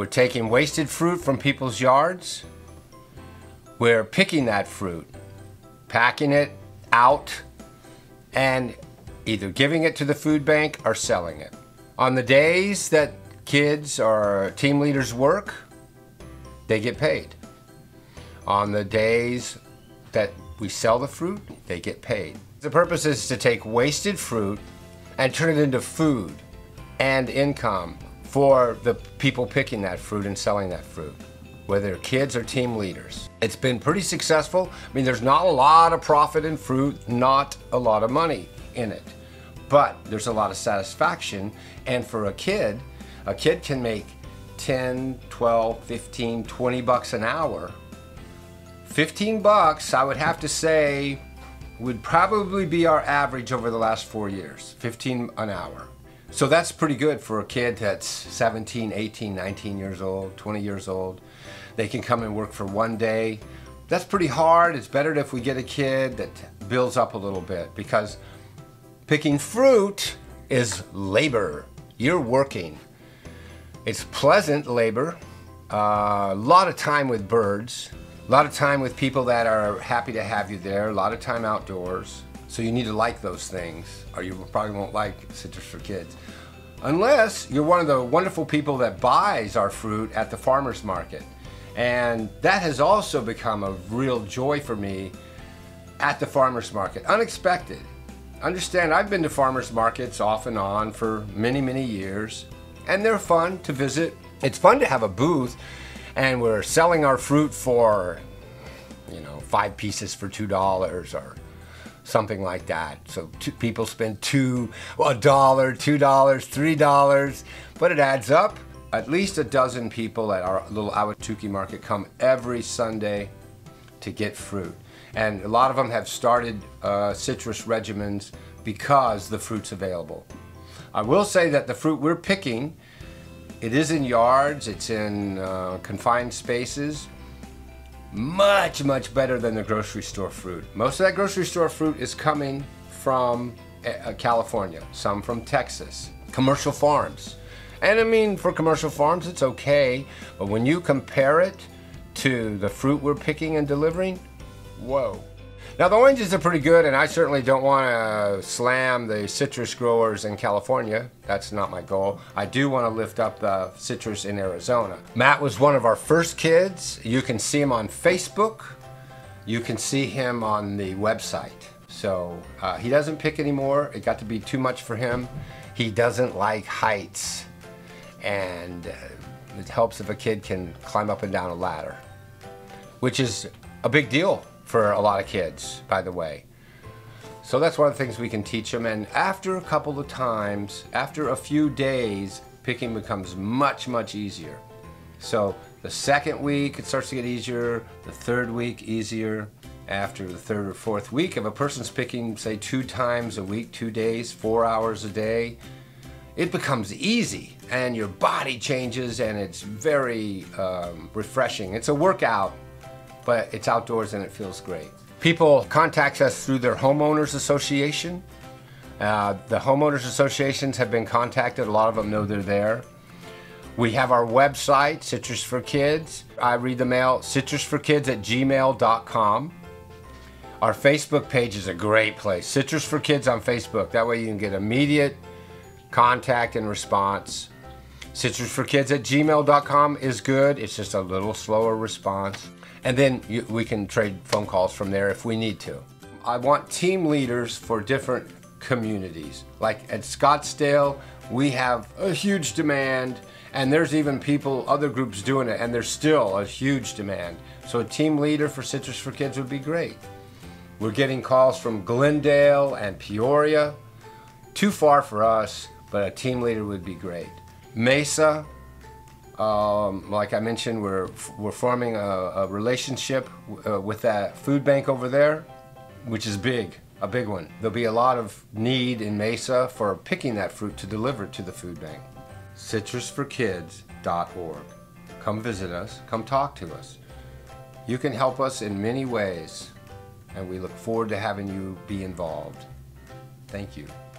We're taking wasted fruit from people's yards. We're picking that fruit, packing it out, and either giving it to the food bank or selling it. On the days that kids or team leaders work, they get paid. On the days that we sell the fruit, they get paid. The purpose is to take wasted fruit and turn it into food and income for the people picking that fruit and selling that fruit, whether kids or team leaders. It's been pretty successful. I mean, there's not a lot of profit in fruit, not a lot of money in it, but there's a lot of satisfaction. And for a kid can make 10, 12, 15, 20 bucks an hour. 15 bucks, I would have to say, would probably be our average over the last 4 years, 15 an hour. So that's pretty good for a kid that's 17, 18, 19 years old, 20 years old. They can come and work for one day. That's pretty hard. It's better if we get a kid that builds up a little bit, because picking fruit is labor. You're working. It's pleasant labor, a lot of time with birds. A lot of time with people that are happy to have you there, a lot of time outdoors. So you need to like those things, or you probably won't like Citrus for Kids. Unless you're one of the wonderful people that buys our fruit at the farmer's market. And that has also become a real joy for me at the farmer's market. Unexpected. Understand, I've been to farmer's markets off and on for many, many years, and they're fun to visit. It's fun to have a booth. And we're selling our fruit for, you know, 5 pieces for $2 or something like that. So people spend $1, $2, $3, but it adds up. At least a dozen people at our little Ahwatukee market come every Sunday to get fruit. And a lot of them have started citrus regimens because the fruit's available. I will say that the fruit we're picking, it is in yards, it's in confined spaces. Much, much better than the grocery store fruit. Most of that grocery store fruit is coming from California, some from Texas, commercial farms. And I mean, for commercial farms, it's okay, but when you compare it to the fruit we're picking and delivering, whoa. Now the oranges are pretty good, and I certainly don't want to slam the citrus growers in California. That's not my goal. I do want to lift up the citrus in Arizona. Matt was one of our first kids. You can see him on Facebook. You can see him on the website. So he doesn't pick anymore. It got to be too much for him. He doesn't like heights, and it helps if a kid can climb up and down a ladder, which is a big deal for a lot of kids, by the way. So that's one of the things we can teach them. And after a couple of times, after a few days, picking becomes much, much easier. So the second week, it starts to get easier. The third week, easier. After the third or fourth week, if a person's picking, say, 2 times a week, 2 days, 4 hours a day, it becomes easy, and your body changes, and it's very refreshing. It's a workout, but it's outdoors and it feels great. People contact us through their homeowners association. The homeowners associations have been contacted. A lot of them know they're there. We have our website, Citrus for Kids. I read the mail, citrusforkids@gmail.com. Our Facebook page is a great place, Citrus for Kids on Facebook. That way you can get immediate contact and response. citrusforkids@gmail.com is good. It's just a little slower response. And then we can trade phone calls from there if we need to. I want team leaders for different communities. Like at Scottsdale, we have a huge demand, and there's even people, other groups doing it, and there's still a huge demand. So a team leader for Citrus for Kids would be great. We're getting calls from Glendale and Peoria. Too far for us, but a team leader would be great. Mesa. Like I mentioned, we're forming a relationship with that food bank over there, which is big, a big one. There'll be a lot of need in Mesa for picking that fruit to deliver to the food bank. Citrusforkids.org. Come visit us, come talk to us. You can help us in many ways, and we look forward to having you be involved. Thank you.